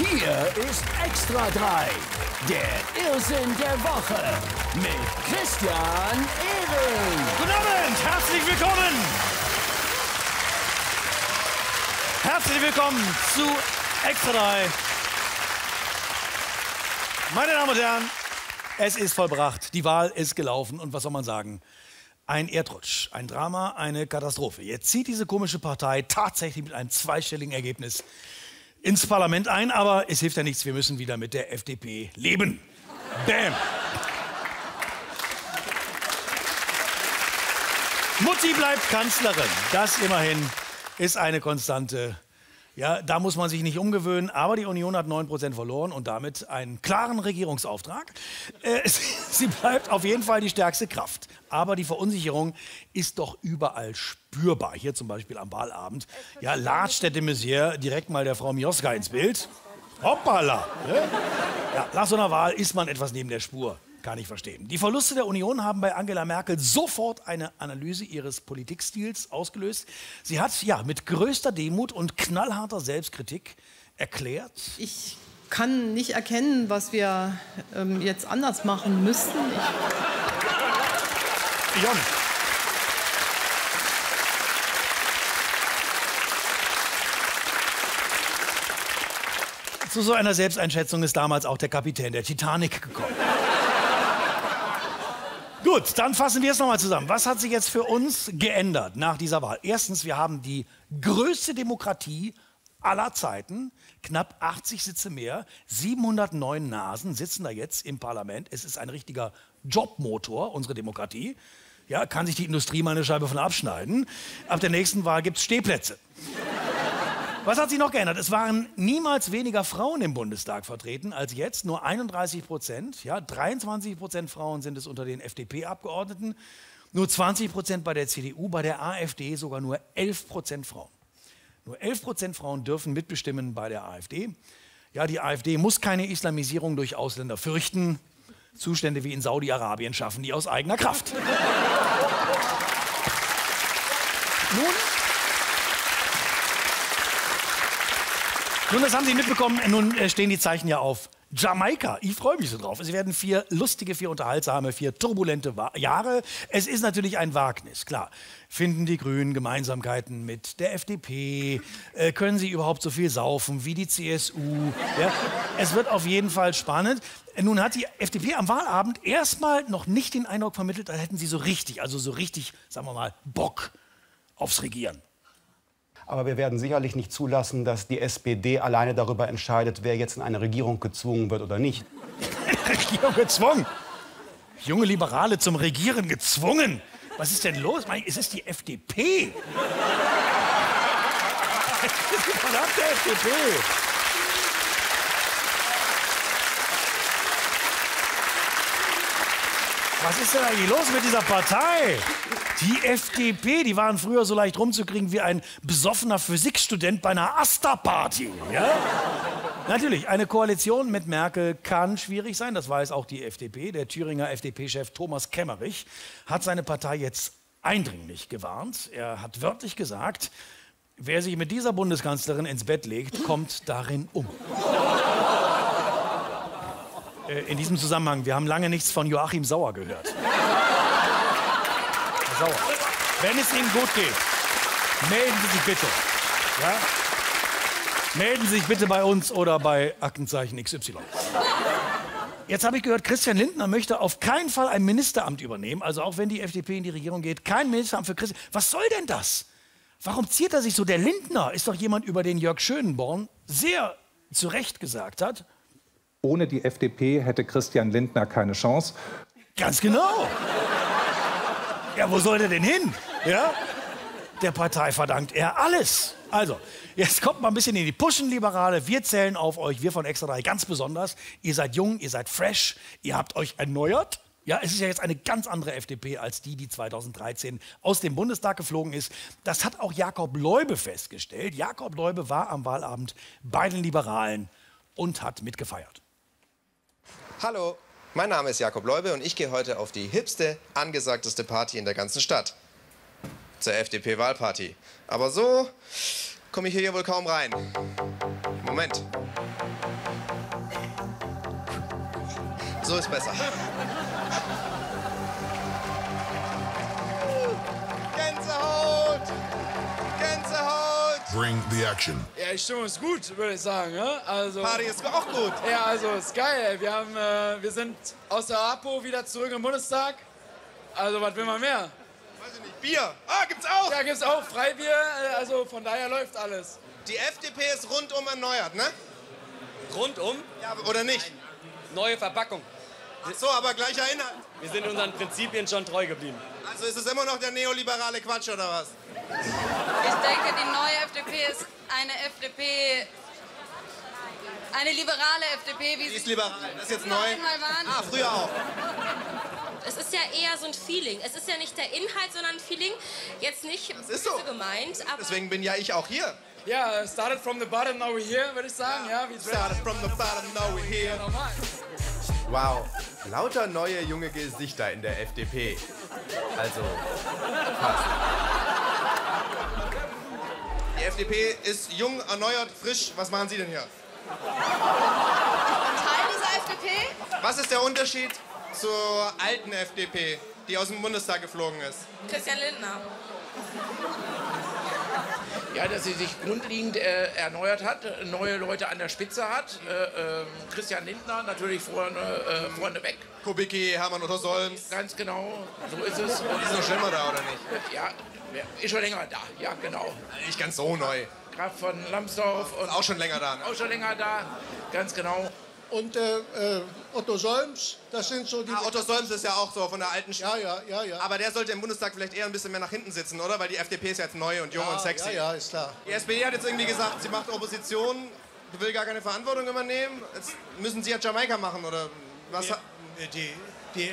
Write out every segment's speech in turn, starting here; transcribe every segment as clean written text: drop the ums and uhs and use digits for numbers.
Hier ist Extra 3, der Irrsinn der Woche mit Christian Ehring. Guten Abend, herzlich willkommen. Herzlich willkommen zu Extra 3. Meine Damen und Herren, es ist vollbracht, die Wahl ist gelaufen und was soll man sagen? Ein Erdrutsch, ein Drama, eine Katastrophe. Jetzt zieht diese komische Partei tatsächlich mit einem zweistelligen Ergebnis ins Parlament ein, aber es hilft ja nichts, wir müssen wieder mit der FDP leben. Bam! Mutti bleibt Kanzlerin, das immerhin ist eine Konstante. Ja, da muss man sich nicht umgewöhnen, aber die Union hat 9% verloren und damit einen klaren Regierungsauftrag. Sie bleibt auf jeden Fall die stärkste Kraft. Aber die Verunsicherung ist doch überall spürbar. Hier zum Beispiel am Wahlabend. Ja, latscht der de Maizière direkt mal der Frau Mioska ins Bild. Hoppala! Ja, nach so einer Wahl ist man etwas neben der Spur. Kann ich verstehen. Die Verluste der Union haben bei Angela Merkel sofort eine Analyse ihres Politikstils ausgelöst. Sie hat ja mit größter Demut und knallharter Selbstkritik erklärt: Ich kann nicht erkennen, was wir jetzt anders machen müssten. Zu so einer Selbsteinschätzung ist damals auch der Kapitän der Titanic gekommen. Gut, dann fassen wir es nochmal zusammen. Was hat sich jetzt für uns geändert nach dieser Wahl? Erstens, wir haben die größte Demokratie aller Zeiten. Knapp 80 Sitze mehr, 709 Nasen sitzen da jetzt im Parlament. Es ist ein richtiger Jobmotor, unsere Demokratie. Ja, kann sich die Industrie mal eine Scheibe von abschneiden. Ab der nächsten Wahl gibt es Stehplätze. Was hat sich noch geändert? Es waren niemals weniger Frauen im Bundestag vertreten als jetzt, nur 31%. Ja, 23% Frauen sind es unter den FDP-Abgeordneten, nur 20% bei der CDU, bei der AfD sogar nur 11% Frauen. Nur 11% Frauen dürfen mitbestimmen bei der AfD. Ja, die AfD muss keine Islamisierung durch Ausländer fürchten. Zustände wie in Saudi-Arabien schaffen die aus eigener Kraft. Nun, das haben Sie mitbekommen, nun stehen die Zeichen ja auf Jamaika. Ich freue mich so drauf. Es werden vier lustige, vier unterhaltsame, vier turbulente Jahre. Es ist natürlich ein Wagnis, klar. Finden die Grünen Gemeinsamkeiten mit der FDP? Können sie überhaupt so viel saufen wie die CSU? Ja, es wird auf jeden Fall spannend. Nun hat die FDP am Wahlabend erstmal noch nicht den Eindruck vermittelt, als hätten sie so richtig, sagen wir mal, Bock aufs Regieren. Aber wir werden sicherlich nicht zulassen, dass die SPD alleine darüber entscheidet, wer jetzt in eine Regierung gezwungen wird oder nicht. Regierung gezwungen? Junge Liberale zum Regieren gezwungen? Was ist denn los? Es ist die FDP. Es ist die verdammte FDP. Was ist denn eigentlich los mit dieser Partei? Die FDP, die waren früher so leicht rumzukriegen wie ein besoffener Physikstudent bei einer Asta-Party. Ja? Natürlich, eine Koalition mit Merkel kann schwierig sein, das weiß auch die FDP. Der Thüringer FDP-Chef Thomas Kemmerich hat seine Partei jetzt eindringlich gewarnt. Er hat wörtlich gesagt, wer sich mit dieser Bundeskanzlerin ins Bett legt, kommt darin um. In diesem Zusammenhang, wir haben lange nichts von Joachim Sauer gehört. Sauer. Wenn es Ihnen gut geht, melden Sie sich bitte. Ja? Melden Sie sich bitte bei uns oder bei Aktenzeichen XY. Jetzt habe ich gehört, Christian Lindner möchte auf keinen Fall ein Ministeramt übernehmen. Also auch wenn die FDP in die Regierung geht, kein Ministeramt für Christian. Was soll denn das? Warum ziert er sich so? Der Lindner ist doch jemand, über den Jörg Schönborn sehr zu Recht gesagt hat: Ohne die FDP hätte Christian Lindner keine Chance. Ganz genau. Ja, wo soll der denn hin? Ja? Der Partei verdankt er alles. Also, jetzt kommt mal ein bisschen in die Puschen, Liberale. Wir zählen auf euch, wir von Extra 3 ganz besonders. Ihr seid jung, ihr seid fresh, ihr habt euch erneuert. Ja, es ist ja jetzt eine ganz andere FDP als die, die 2013 aus dem Bundestag geflogen ist. Das hat auch Jakob Leube festgestellt. Jakob Leube war am Wahlabend bei den Liberalen und hat mitgefeiert. Hallo. Mein Name ist Jakob Leube und ich gehe heute auf die hipste, angesagteste Party in der ganzen Stadt. Zur FDP-Wahlparty. Aber so komme ich hier wohl kaum rein. Moment. So ist besser. Gänsehaut! Gänsehaut! Bring the action. Ja, die Stimmung ist gut, würde ich sagen. Ne? Also, Party ist auch gut. Ja, also ist geil. Wir sind aus der APO wieder zurück im Bundestag. Also, was will man mehr? Weiß ich nicht. Bier. Ah, gibt's auch! Ja, gibt's auch. Freibier. Also, von daher läuft alles. Die FDP ist rundum erneuert, ne? Rundum? Ja, oder nicht? Neue Verpackung. Ach so, aber gleicher Inhalt. Wir sind unseren Prinzipien schon treu geblieben. Also ist es immer noch der neoliberale Quatsch, oder was? Ich denke, die neue FDP ist eine FDP... Eine liberale FDP, wie sie... ist liberal, das ist jetzt neu. Ah, früher auch. Es ist ja eher so ein Feeling. Es ist ja nicht der Inhalt, sondern ein Feeling. Jetzt nicht so gemeint, aber... Deswegen bin ja ich auch hier. Ja, started from the bottom, now we're here, würde ich sagen. Ja, we started from the bottom, now we're here. Wow, lauter neue junge Gesichter in der FDP. Also, passt. Die FDP ist jung, erneuert, frisch. Was machen Sie denn hier? Teil dieser FDP? Was ist der Unterschied zur alten FDP, die aus dem Bundestag geflogen ist? Christian Lindner. Ja, dass sie sich grundlegend erneuert hat, neue Leute an der Spitze hat. Christian Lindner natürlich vorne weg. Kubicki, Hermann Otto Solms. Ganz genau, so ist es. Und ist noch schlimmer da, oder nicht? Ja, ist schon länger da, ja genau. Nicht ganz so neu. Graf von Lambsdorff. Und auch schon länger da. Ne? Auch schon länger da, ganz genau. Und Otto Solms, das sind so die... Ah, Otto Solms ist ja auch so von der alten Schule. Ja. Aber der sollte im Bundestag vielleicht eher ein bisschen mehr nach hinten sitzen, oder? Weil die FDP ist jetzt neu und jung und sexy. Ja, ist klar. Die SPD hat jetzt irgendwie gesagt, sie macht Opposition, will gar keine Verantwortung übernehmen. Jetzt müssen sie ja Jamaika machen, oder was? Die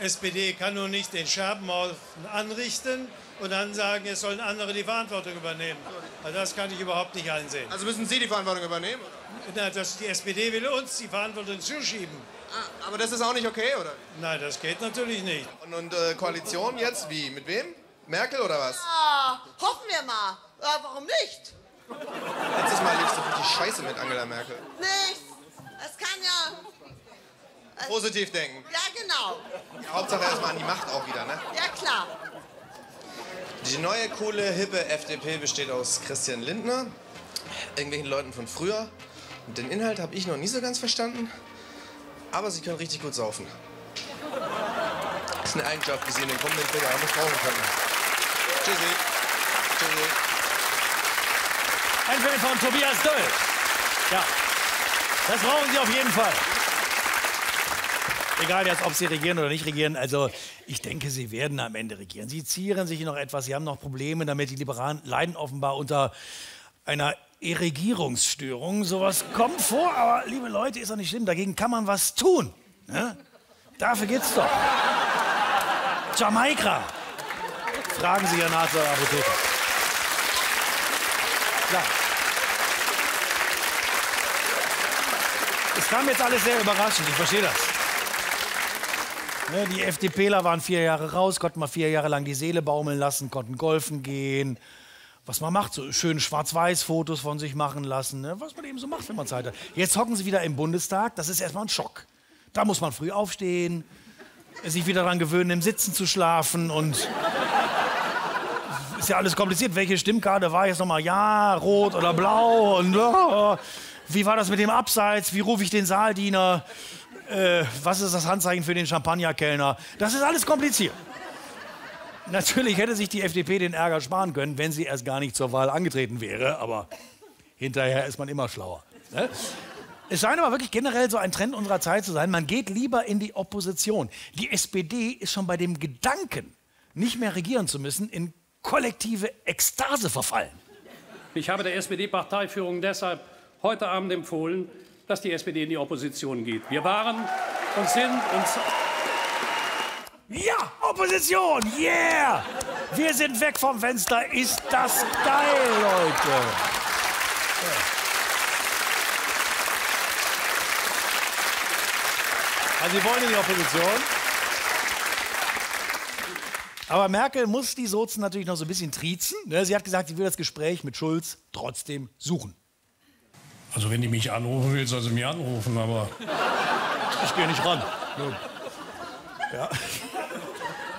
SPD kann nur nicht den Scherbenhaufen anrichten und dann sagen, es sollen andere die Verantwortung übernehmen. Also das kann ich überhaupt nicht einsehen. Also müssen Sie die Verantwortung übernehmen? Na, die SPD will uns die Verantwortung zuschieben. Ah, aber das ist auch nicht okay, oder? Nein, das geht natürlich nicht. Und Koalition jetzt? Wie? Mit wem? Merkel oder was? Ja, hoffen wir mal. Ja, warum nicht? Letztes Mal lief so richtig Scheiße mit Angela Merkel. Nichts. Es kann ja... Positiv denken. Ja, genau. Ja, Hauptsache erstmal an die Macht auch wieder, ne? Ja, klar. Die neue, coole, hippe FDP besteht aus Christian Lindner, irgendwelchen Leuten von früher. Und den Inhalt habe ich noch nie so ganz verstanden, aber sie können richtig gut saufen. Das ist eine Eigenschaft, die sie in den kommenden Jahren brauchen können. Tschüssi. Tschüssi. Ein Film von Tobias Döll. Ja, das brauchen sie auf jeden Fall. Egal jetzt, ob sie regieren oder nicht regieren, also ich denke, sie werden am Ende regieren. Sie zieren sich noch etwas, sie haben noch Probleme damit. Die Liberalen leiden offenbar unter einer Regierungsstörung. Sowas kommt vor, aber liebe Leute, ist doch nicht schlimm. Dagegen kann man was tun. Ne? Dafür geht's doch. Jamaika. Fragen Sie Ihren Arzt oder Apotheker. Ja. Es kam jetzt alles sehr überraschend, ich verstehe das. Die FDPler waren 4 Jahre raus, konnten mal 4 Jahre lang die Seele baumeln lassen, konnten golfen gehen. Was man macht, so schöne Schwarz-Weiß-Fotos von sich machen lassen, ne? Was man eben so macht, wenn man Zeit hat. Jetzt hocken sie wieder im Bundestag, das ist erstmal ein Schock. Da muss man früh aufstehen, sich wieder daran gewöhnen, im Sitzen zu schlafen und... Ist ja alles kompliziert, welche Stimmkarte war jetzt nochmal ja, rot oder blau und... Wie war das mit dem Abseits, wie rufe ich den Saaldiener? Was ist das Handzeichen für den Champagnerkellner? Das ist alles kompliziert. Natürlich hätte sich die FDP den Ärger sparen können, wenn sie erst gar nicht zur Wahl angetreten wäre. Aber hinterher ist man immer schlauer. Ne? Es scheint aber wirklich generell so ein Trend unserer Zeit zu sein. Man geht lieber in die Opposition. Die SPD ist schon bei dem Gedanken, nicht mehr regieren zu müssen, in kollektive Ekstase verfallen. Ich habe der SPD-Parteiführung deshalb heute Abend empfohlen, dass die SPD in die Opposition geht. Wir waren und sind und... Ja, Opposition, yeah! Wir sind weg vom Fenster, ist das geil, Leute! Also Sie wollen in die Opposition. Aber Merkel muss die Sozen natürlich noch so ein bisschen triezen. Sie hat gesagt, sie will das Gespräch mit Schulz trotzdem suchen. Also wenn die mich anrufen will, soll sie mich anrufen, aber ich gehe nicht ran. Ja.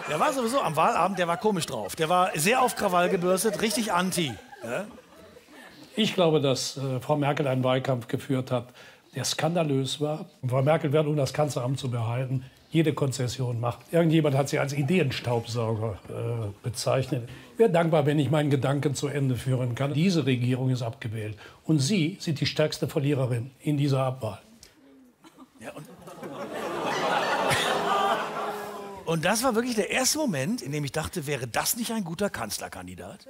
Der war sowieso am Wahlabend, der war komisch drauf. Der war sehr auf Krawall gebürstet, richtig anti. Ja? Ich glaube, dass Frau Merkel einen Wahlkampf geführt hat, der skandalös war. Und Frau Merkel wird, um das Kanzleramt zu behalten, jede Konzession macht. Irgendjemand hat sie als Ideenstaubsauger bezeichnet. Ich wäre dankbar, wenn ich meinen Gedanken zu Ende führen kann. Diese Regierung ist abgewählt. Und Sie sind die stärkste Verliererin in dieser Abwahl. Ja, und das war wirklich der erste Moment, in dem ich dachte, wäre das nicht ein guter Kanzlerkandidat?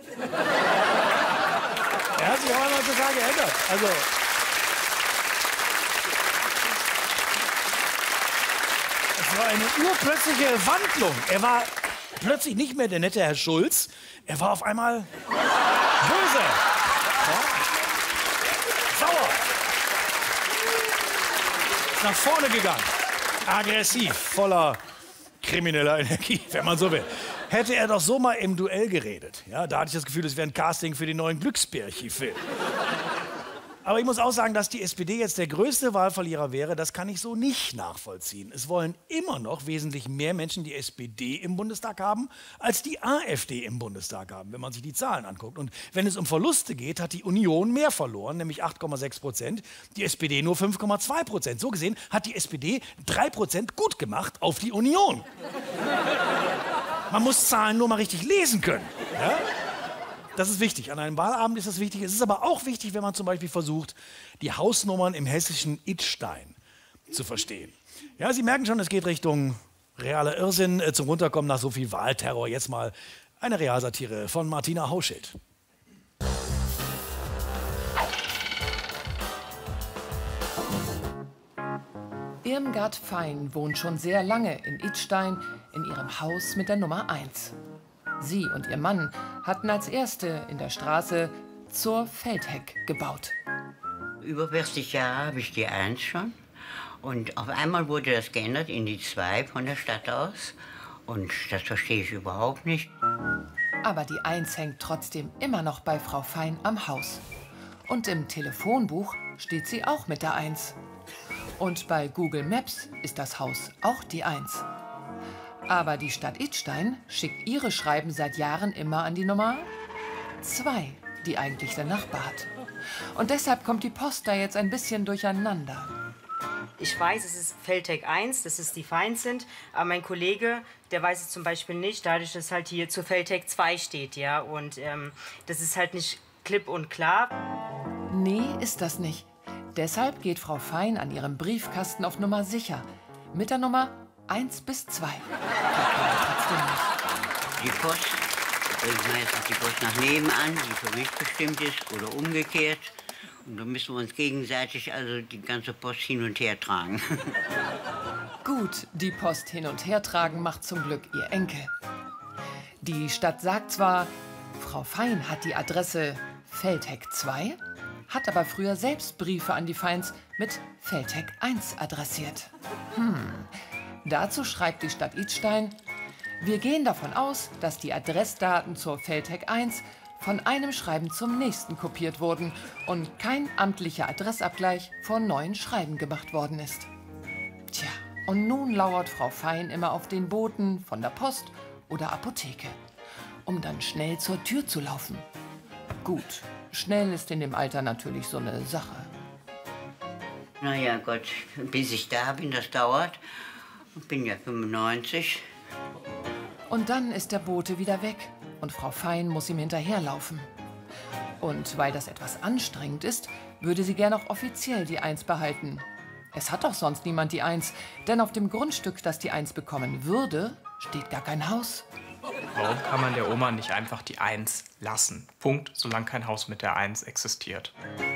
Er hat sich auch einmal total geändert. Also es war eine urplötzliche Wandlung. Er war plötzlich nicht mehr der nette Herr Schulz. Er war auf einmal böse. Ja? Sauer. Ist nach vorne gegangen. Aggressiv, voller krimineller Energie, wenn man so will. Hätte er doch so mal im Duell geredet. Ja, da hatte ich das Gefühl, es wäre ein Casting für den neuen Glücksbärchen-Film. Aber ich muss auch sagen, dass die SPD jetzt der größte Wahlverlierer wäre, das kann ich so nicht nachvollziehen. Es wollen immer noch wesentlich mehr Menschen die SPD im Bundestag haben, als die AfD im Bundestag haben, wenn man sich die Zahlen anguckt. Und wenn es um Verluste geht, hat die Union mehr verloren, nämlich 8,6%, die SPD nur 5,2%. So gesehen hat die SPD 3% gut gemacht auf die Union. Man muss Zahlen nur mal richtig lesen können. Ja? Das ist wichtig. An einem Wahlabend ist das wichtig. Es ist aber auch wichtig, wenn man zum Beispiel versucht, die Hausnummern im hessischen Idstein zu verstehen. Ja, Sie merken schon, es geht Richtung realer Irrsinn zum Runterkommen nach so viel Wahlterror. Jetzt mal eine Realsatire von Martina Hauschild. Irmgard Fein wohnt schon sehr lange in Idstein in ihrem Haus mit der Nummer 1. Sie und ihr Mann hatten als Erste in der Straße zur Feldhecke gebaut. Über 40 Jahre habe ich die 1 schon. Und auf einmal wurde das geändert in die 2 von der Stadt aus. Und das verstehe ich überhaupt nicht. Aber die 1 hängt trotzdem immer noch bei Frau Fein am Haus. Und im Telefonbuch steht sie auch mit der 1. Und bei Google Maps ist das Haus auch die 1. Aber die Stadt Idstein schickt ihre Schreiben seit Jahren immer an die Nummer 2, die eigentlich der Nachbar hat. Und deshalb kommt die Post da jetzt ein bisschen durcheinander. Ich weiß, es ist Feldhecke 1, dass es die Feins sind. Aber mein Kollege, der weiß es zum Beispiel nicht, dadurch, dass halt hier zu Feldhecke 2 steht. Ja? Und das ist halt nicht klipp und klar. Nee, ist das nicht. Deshalb geht Frau Fein an ihrem Briefkasten auf Nummer sicher. Mit der Nummer 1 bis 2. Die Post bringt meistens die Post nach nebenan, die für mich bestimmt ist, oder umgekehrt. Und da müssen wir uns gegenseitig also die ganze Post hin und her tragen. Gut, die Post hin und her tragen macht zum Glück ihr Enkel. Die Stadt sagt zwar, Frau Fein hat die Adresse Feldhecke 2, hat aber früher selbst Briefe an die Feins mit Feldhecke 1 adressiert. Dazu schreibt die Stadt Idstein, wir gehen davon aus, dass die Adressdaten zur Feldhecke 1 von einem Schreiben zum nächsten kopiert wurden und kein amtlicher Adressabgleich von neuen Schreiben gemacht worden ist. Tja, und nun lauert Frau Fein immer auf den Boten von der Post oder Apotheke, um dann schnell zur Tür zu laufen. Gut, schnell ist in dem Alter natürlich so eine Sache. Na ja, Gott, bis ich da bin, das dauert. Ich bin ja 95. Und dann ist der Bote wieder weg und Frau Fein muss ihm hinterherlaufen. Und weil das etwas anstrengend ist, würde sie gern auch offiziell die 1 behalten. Es hat doch sonst niemand die 1, denn auf dem Grundstück, das die 1 bekommen würde, steht gar kein Haus. Warum kann man der Oma nicht einfach die 1 lassen? Punkt, solange kein Haus mit der 1 existiert.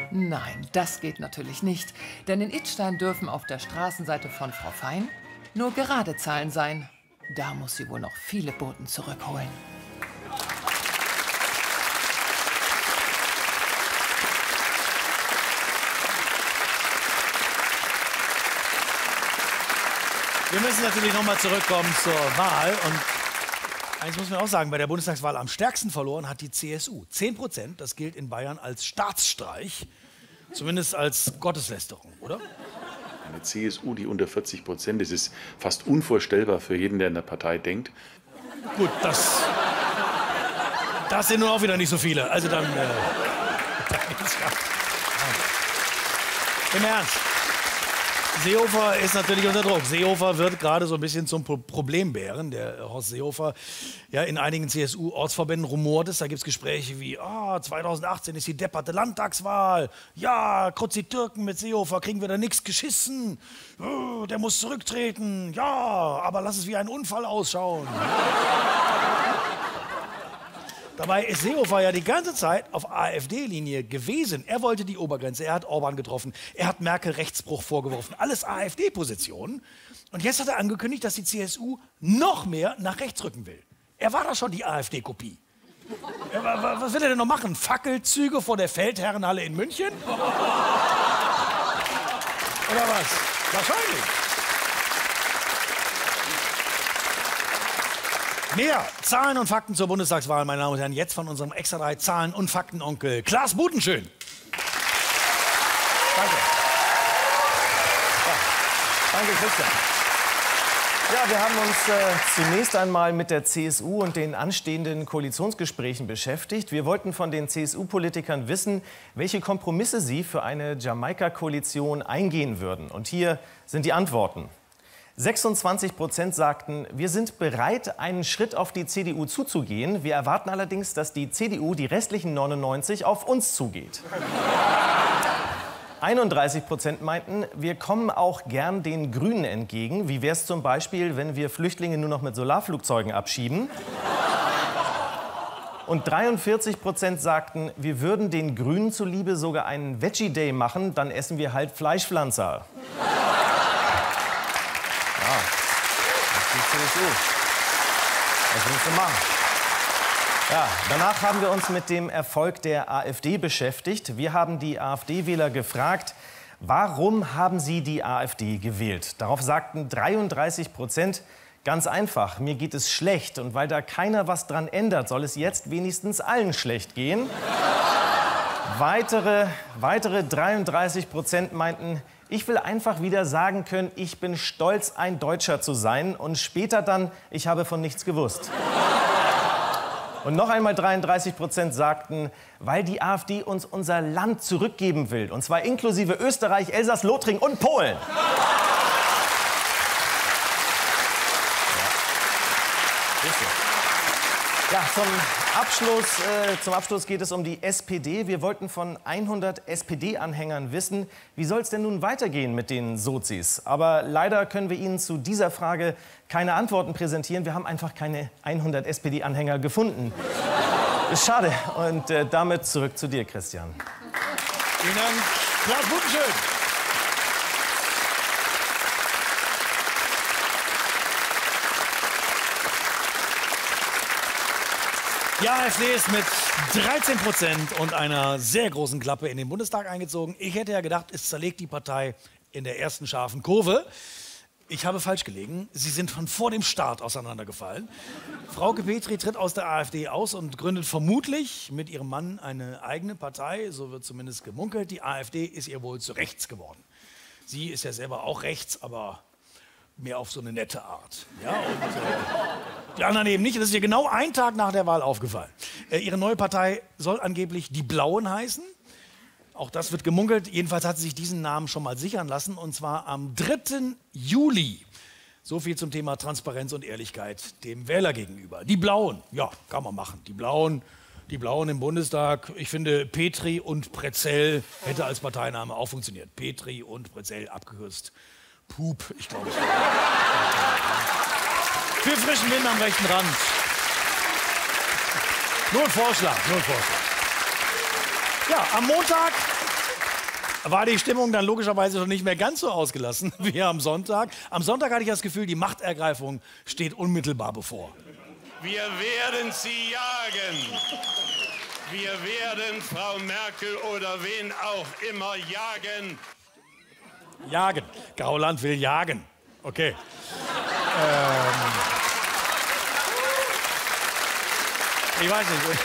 Nein, das geht natürlich nicht, denn in Idstein dürfen auf der Straßenseite von Frau Fein nur gerade Zahlen sein. Da muss sie wohl noch viele Boten zurückholen. Wir müssen natürlich noch mal zurückkommen zur Wahl. Und eins muss man auch sagen, bei der Bundestagswahl am stärksten verloren hat die CSU. 10%, das gilt in Bayern als Staatsstreich. Zumindest als Gotteslästerung, oder? Eine CSU, die unter 40%, das ist fast unvorstellbar für jeden, der in der Partei denkt. Gut, das sind nun auch wieder nicht so viele. Also dann... Im Ernst. Seehofer ist natürlich unter Druck. Seehofer wird gerade so ein bisschen zum Problembären. Der Horst Seehofer, ja, in einigen CSU-Ortsverbänden rumort es. Da gibt es Gespräche wie, 2018 ist die depperte Landtagswahl. Ja, kurz die Türken mit Seehofer, kriegen wir da nichts geschissen. Der muss zurücktreten. Ja, aber lass es wie ein Unfall ausschauen. Dabei ist Seehofer ja die ganze Zeit auf AfD-Linie gewesen. Er wollte die Obergrenze, er hat Orban getroffen, er hat Merkel Rechtsbruch vorgeworfen. Alles AfD-Positionen. Und jetzt hat er angekündigt, dass die CSU noch mehr nach rechts rücken will. Er war da schon die AfD-Kopie. Was will er denn noch machen? Fackelzüge vor der Feldherrenhalle in München? Oder was? Wahrscheinlich. Mehr Zahlen und Fakten zur Bundestagswahl, meine Damen und Herren, jetzt von unserem Extra 3 Zahlen- und Faktenonkel Klaas Butenschön. Danke. Ja. Danke, Christian. Ja, wir haben uns zunächst einmal mit der CSU und den anstehenden Koalitionsgesprächen beschäftigt. Wir wollten von den CSU-Politikern wissen, welche Kompromisse sie für eine Jamaika-Koalition eingehen würden. Und hier sind die Antworten. 26% sagten, wir sind bereit, einen Schritt auf die CDU zuzugehen. Wir erwarten allerdings, dass die CDU die restlichen 99 auf uns zugeht. 31% meinten, wir kommen auch gern den Grünen entgegen. Wie wäre es zum Beispiel, wenn wir Flüchtlinge nur noch mit Solarflugzeugen abschieben? Und 43% sagten, wir würden den Grünen zuliebe sogar einen Veggie Day machen, dann essen wir halt Fleischpflanzer. CSU. Das müssen wir machen. Ja, danach haben wir uns mit dem Erfolg der AfD beschäftigt. Wir haben die AfD-Wähler gefragt, warum haben sie die AfD gewählt? Darauf sagten 33%, ganz einfach, mir geht es schlecht. Und weil da keiner was dran ändert, soll es jetzt wenigstens allen schlecht gehen. Weitere 33% meinten, ich will einfach wieder sagen können, ich bin stolz, ein Deutscher zu sein. Und später dann, ich habe von nichts gewusst. Und noch einmal 33% sagten, weil die AfD uns unser Land zurückgeben will. Und zwar inklusive Österreich, Elsass, Lothringen und Polen. Ja, zum Abschluss geht es um die SPD. Wir wollten von 100 SPD-Anhängern wissen, wie soll es denn nun weitergehen mit den Sozis? Aber leider können wir Ihnen zu dieser Frage keine Antworten präsentieren. Wir haben einfach keine 100 SPD-Anhänger gefunden. Ist schade. Und damit zurück zu dir, Christian. Vielen Dank, Klaas Butenschön. Die AfD ist mit 13% und einer sehr großen Klappe in den Bundestag eingezogen. Ich hätte ja gedacht, es zerlegt die Partei in der ersten scharfen Kurve. Ich habe falsch gelegen. Sie sind von vor dem Start auseinandergefallen. Frauke Petry tritt aus der AfD aus und gründet vermutlich mit ihrem Mann eine eigene Partei. So wird zumindest gemunkelt. Die AfD ist ihr wohl zu rechts geworden. Sie ist ja selber auch rechts, aber mehr auf so eine nette Art. Ja, und die anderen eben nicht. Das ist ihr genau einen Tag nach der Wahl aufgefallen. Ihre neue Partei soll angeblich die Blauen heißen. Auch das wird gemunkelt. Jedenfalls hat sie sich diesen Namen schon mal sichern lassen. Und zwar am 3. Juli. So viel zum Thema Transparenz und Ehrlichkeit dem Wähler gegenüber. Die Blauen. Ja, kann man machen. Die Blauen im Bundestag. Ich finde, Petry und Prezell hätte als Parteiname auch funktioniert. Petry und Prezell, abgekürzt. Pup, ich glaube. Für frischen Wind am rechten Rand. Nur ein Vorschlag, nur ein Vorschlag. Ja, am Montag war die Stimmung dann logischerweise schon nicht mehr ganz so ausgelassen wie am Sonntag. Am Sonntag hatte ich das Gefühl, die Machtergreifung steht unmittelbar bevor. Wir werden sie jagen. Wir werden Frau Merkel oder wen auch immer jagen. Jagen. Gauland will jagen. Okay. Ich weiß nicht.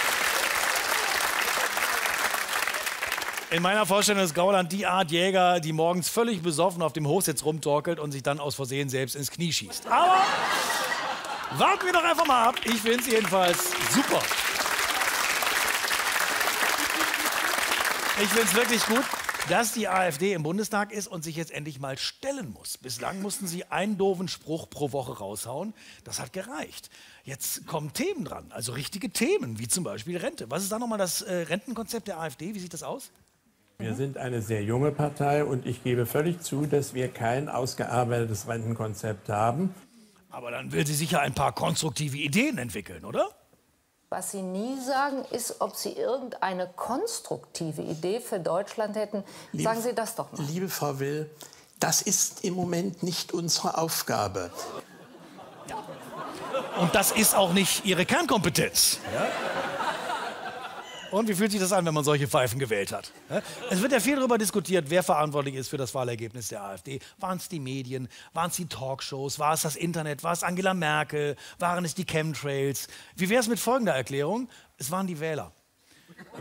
In meiner Vorstellung ist Gauland die Art Jäger, die morgens völlig besoffen auf dem Hochsitz rumtorkelt und sich dann aus Versehen selbst ins Knie schießt. Aber warten wir doch einfach mal ab. Ich finde es jedenfalls super. Ich finde es wirklich gut, dass die AfD im Bundestag ist und sich jetzt endlich mal stellen muss. Bislang mussten sie einen doofen Spruch pro Woche raushauen. Das hat gereicht. Jetzt kommen Themen dran, also richtige Themen, wie zum Beispiel Rente. Was ist da nochmal das Rentenkonzept der AfD? Wie sieht das aus? Wir sind eine sehr junge Partei und ich gebe völlig zu, dass wir kein ausgearbeitetes Rentenkonzept haben. Aber dann will sie sicher ein paar konstruktive Ideen entwickeln, oder? Was sie nie sagen, ist, ob sie irgendeine konstruktive Idee für Deutschland hätten. Sagen Sie das doch mal. Liebe Frau Will, das ist im Moment nicht unsere Aufgabe. Ja. Und das ist auch nicht Ihre Kernkompetenz. Ja? Und wie fühlt sich das an, wenn man solche Pfeifen gewählt hat? Es wird ja viel darüber diskutiert, wer verantwortlich ist für das Wahlergebnis der AfD. Waren es die Medien? Waren es die Talkshows? War es das Internet? War es Angela Merkel? Waren es die Chemtrails? Wie wäre es mit folgender Erklärung? Es waren die Wähler.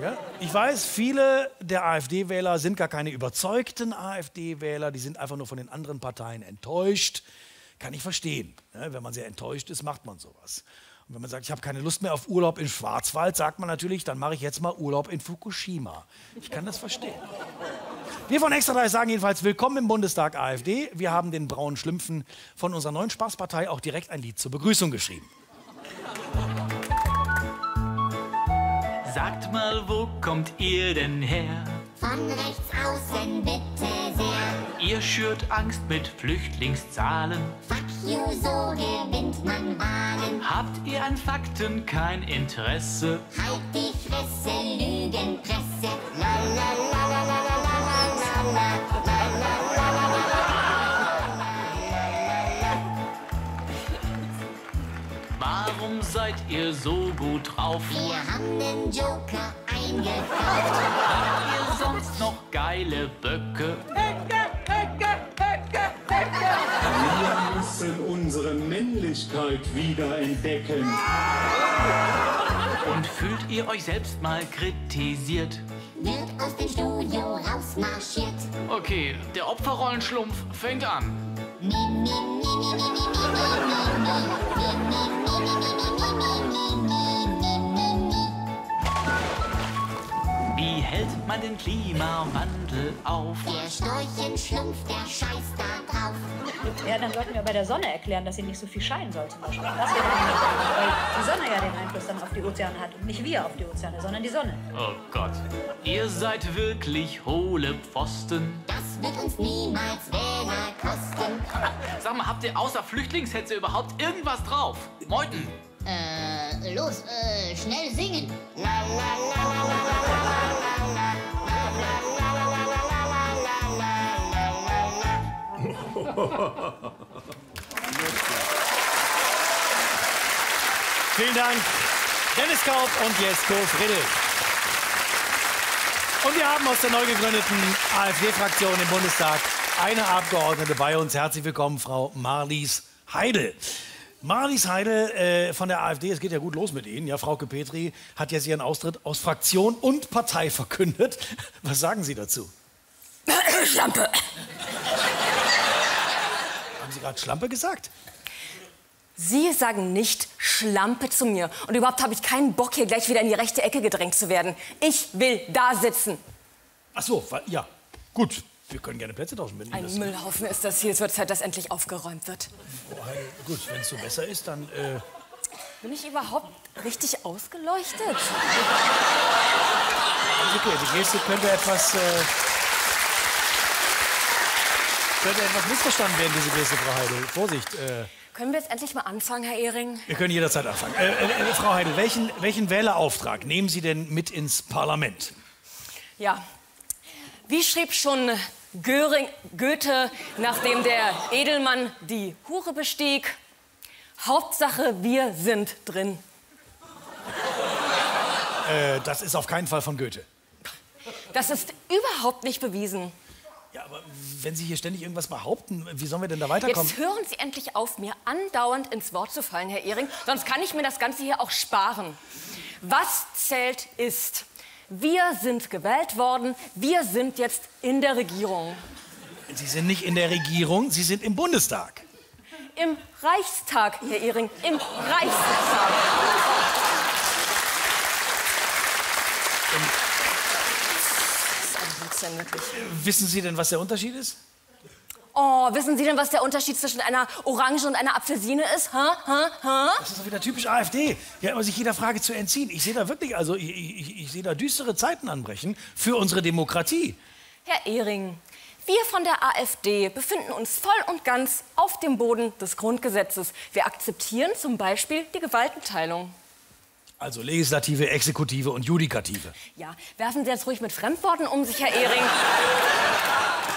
Ja? Ich weiß, viele der AfD-Wähler sind gar keine überzeugten AfD-Wähler. Die sind einfach nur von den anderen Parteien enttäuscht. Kann ich verstehen. Wenn man sehr enttäuscht ist, macht man sowas. Und wenn man sagt, ich habe keine Lust mehr auf Urlaub im Schwarzwald, sagt man natürlich, dann mache ich jetzt mal Urlaub in Fukushima. Ich kann das verstehen. Wir von Extra 3 sagen jedenfalls willkommen im Bundestag AfD. Wir haben den braunen Schlümpfen von unserer neuen Spaßpartei auch direkt ein Lied zur Begrüßung geschrieben. Sagt mal, wo kommt ihr denn her? Von rechts außen bitte sehr. Ihr schürt Angst mit Flüchtlingszahlen. Fuck you, so gewinnt man Wahlen. Habt ihr an Fakten kein Interesse? Halt die Fresse, Lügenpresse. La la la la la la la la la la la la. Warum seid ihr so gut drauf? Wir haben den Joker eingekauft. Habt ihr sonst noch geile Böcke? Wir müssen unsere Männlichkeit wiederentdecken. Und fühlt ihr euch selbst mal kritisiert? Wird aus dem Studio rausmarschiert. Okay, der Opferrollenschlumpf fängt an. Wie hält man den Klimawandel auf? Der Storchenschlumpf, der scheißt da drauf. Ja, dann sollten wir bei der Sonne erklären, dass sie nicht so viel scheinen soll zum Beispiel. Das wäre weil die Sonne ja den Einfluss dann auf die Ozeane hat. Und nicht wir auf die Ozeane, sondern die Sonne. Oh Gott. Ihr seid wirklich hohle Pfosten. Das wird uns niemals Wähler kosten. Sag mal, habt ihr außer Flüchtlingshetze überhaupt irgendwas drauf? Meuthen! Los, schnell singen. La la la la la la. Vielen Dank, Dennis Kauf und Jesko Friedel. Und wir haben aus der neu gegründeten AfD-Fraktion im Bundestag eine Abgeordnete bei uns. Herzlich willkommen, Frau Marlies Heide. Marlies Heide von der AfD, es geht ja gut los mit Ihnen. Ja, Frauke Petry hat jetzt ihren Austritt aus Fraktion und Partei verkündet. Was sagen Sie dazu? Schlampe. Haben Sie gerade Schlampe gesagt? Sie sagen nicht Schlampe zu mir. Und überhaupt habe ich keinen Bock, hier gleich wieder in die rechte Ecke gedrängt zu werden. Ich will da sitzen. Ach so, ja. Gut. Wir können gerne Plätze tauschen. Ein Müllhaufen ist das hier. Es wird Zeit, dass endlich aufgeräumt wird. Oh, hey, gut, wenn es so besser ist, dann... Bin ich überhaupt richtig ausgeleuchtet? Okay, die Geste könnte etwas missverstanden werden, diese Geste, Frau Heide. Vorsicht. Können wir jetzt endlich mal anfangen, Herr Ehring? Wir können jederzeit anfangen. Frau Heide, welchen Wählerauftrag nehmen Sie denn mit ins Parlament? Ja. Wie schrieb schon Goethe, nachdem der Edelmann die Hure bestieg? Hauptsache, wir sind drin. Das ist auf keinen Fall von Goethe. Das ist überhaupt nicht bewiesen. Ja, aber wenn Sie hier ständig irgendwas behaupten, wie sollen wir denn da weiterkommen? Jetzt hören Sie endlich auf, mir andauernd ins Wort zu fallen, Herr Ehring. Sonst kann ich mir das Ganze hier auch sparen. Was zählt ist, wir sind gewählt worden, wir sind jetzt in der Regierung. Sie sind nicht in der Regierung, Sie sind im Bundestag. Im Reichstag, Herr Ehring, im Reichstag. Das ist ein Witz, ja, wirklich. Wissen Sie denn, was der Unterschied ist? Oh, wissen Sie denn, was der Unterschied zwischen einer Orange und einer Apfelsine ist? Ha? Ha? Ha? Das ist doch wieder typisch AfD. Hier hat man sich jeder Frage zu entziehen. Ich sehe da wirklich, also ich sehe da düstere Zeiten anbrechen für unsere Demokratie. Herr Ehring, wir von der AfD befinden uns voll und ganz auf dem Boden des Grundgesetzes. Wir akzeptieren zum Beispiel die Gewaltenteilung. Also Legislative, Exekutive und Judikative. Ja, werfen Sie jetzt ruhig mit Fremdworten um sich, Herr Ehring.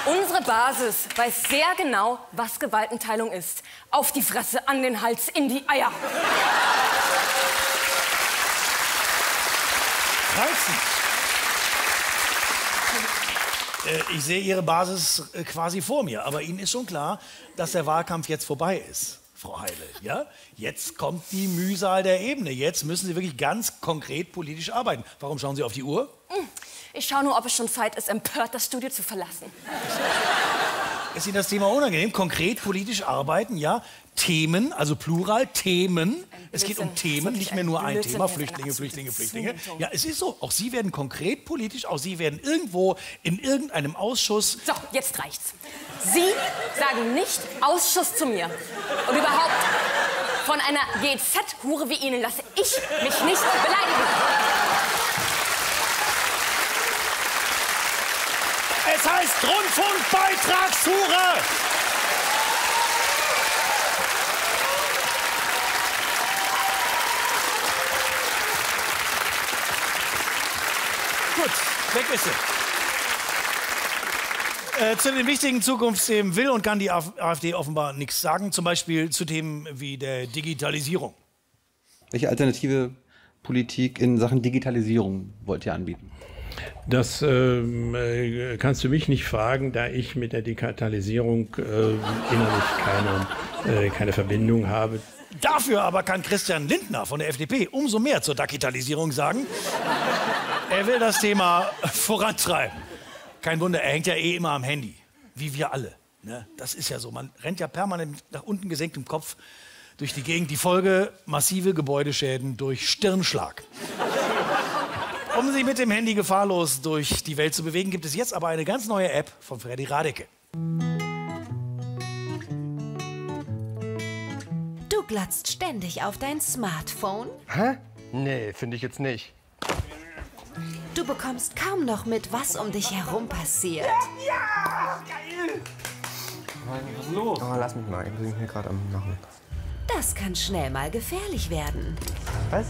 Unsere Basis weiß sehr genau, was Gewaltenteilung ist. Auf die Fresse, an den Hals, in die Eier. Ich sehe Ihre Basis quasi vor mir, aber Ihnen ist schon klar, dass der Wahlkampf jetzt vorbei ist, Frau Heide. Ja? Jetzt kommt die Mühsal der Ebene. Jetzt müssen Sie wirklich ganz konkret politisch arbeiten. Warum schauen Sie auf die Uhr? Ich schaue nur, ob es schon Zeit ist, empört das Studio zu verlassen. Ist Ihnen das Thema unangenehm? Konkret politisch arbeiten, ja? Themen, also Plural, Themen. Es geht um Themen, nicht mehr nur ein Thema. Flüchtlinge, Flüchtlinge, Flüchtlinge. Ja, es ist so. Auch Sie werden konkret politisch, auch Sie werden irgendwo in irgendeinem Ausschuss... So, jetzt reicht's. Sie sagen nicht Ausschuss zu mir. Und überhaupt, von einer GZ-Hure wie Ihnen lasse ich mich nicht beleidigen. Es heißt Rundfunkbeitragshure! Gut, weg ist sie. Zu den wichtigen Zukunftsthemen will und kann die AfD offenbar nichts sagen. Zum Beispiel zu Themen wie der Digitalisierung. Welche alternative Politik in Sachen Digitalisierung wollt ihr anbieten? Das kannst du mich nicht fragen, da ich mit der Digitalisierung innerlich keine Verbindung habe. Dafür aber kann Christian Lindner von der FDP umso mehr zur Digitalisierung sagen. Er will das Thema vorantreiben. Kein Wunder, er hängt ja eh immer am Handy, wie wir alle. Ne? Das ist ja so, man rennt ja permanent nach unten gesenktem Kopf durch die Gegend. Die Folge, massive Gebäudeschäden durch Stirnschlag. Um sich mit dem Handy gefahrlos durch die Welt zu bewegen, gibt es jetzt aber eine ganz neue App von Freddy Radeke. Du glotzt ständig auf dein Smartphone? Hä? Nee, finde ich jetzt nicht. Du bekommst kaum noch mit, was um dich herum passiert. Ja, geil! Was ist los? Oh, lass mich mal, wir sind hier gerade am Nachmittag. Das kann schnell mal gefährlich werden. Was?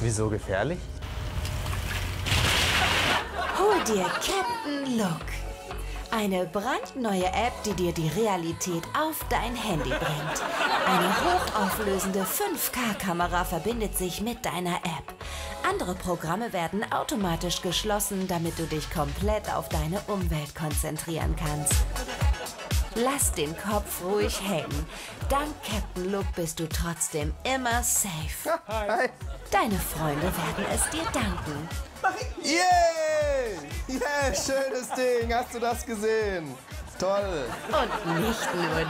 Wieso gefährlich? Hol dir Captain Look. Eine brandneue App, die dir die Realität auf dein Handy bringt. Eine hochauflösende 5K-Kamera verbindet sich mit deiner App. Andere Programme werden automatisch geschlossen, damit du dich komplett auf deine Umwelt konzentrieren kannst. Lass den Kopf ruhig hängen. Dank Captain Look bist du trotzdem immer safe. Hi. Deine Freunde werden es dir danken. Yeah! Yeah, schönes Ding. Hast du das gesehen? Toll. Und nicht nur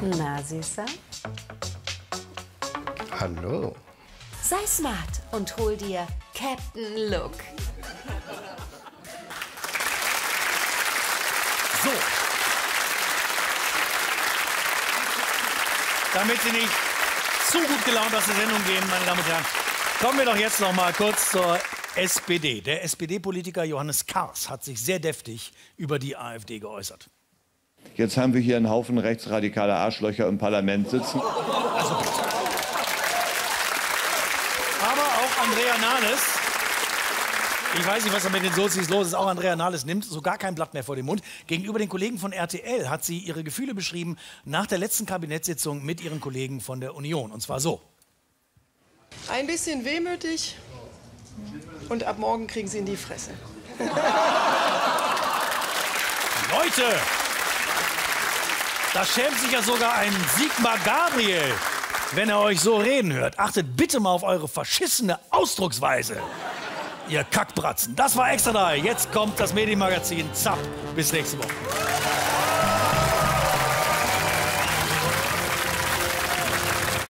die. Na, Süßer? Hallo. Sei smart und hol dir Captain Look. So. Damit Sie nicht zu gut gelaunt aus der Sendung gehen, meine Damen und Herren, kommen wir doch jetzt noch mal kurz zur SPD. Der SPD-Politiker Johannes Kaas hat sich sehr deftig über die AfD geäußert. Jetzt haben wir hier einen Haufen rechtsradikaler Arschlöcher im Parlament sitzen. Also, aber auch Andrea Nahles. Ich weiß nicht, was da mit den Sozis los ist. Auch Andrea Nahles nimmt sogar kein Blatt mehr vor den Mund. Gegenüber den Kollegen von RTL hat sie ihre Gefühle beschrieben nach der letzten Kabinettssitzung mit ihren Kollegen von der Union. Und zwar so. Ein bisschen wehmütig und ab morgen kriegen sie in die Fresse. Leute, da schämt sich ja sogar ein Sigmar Gabriel wenn ihr euch so reden hört. Achtet bitte mal auf eure verschissene Ausdrucksweise, ihr Kackbratzen. Das war Extra 3. Jetzt kommt das Medienmagazin. Zapp. Bis nächste Woche.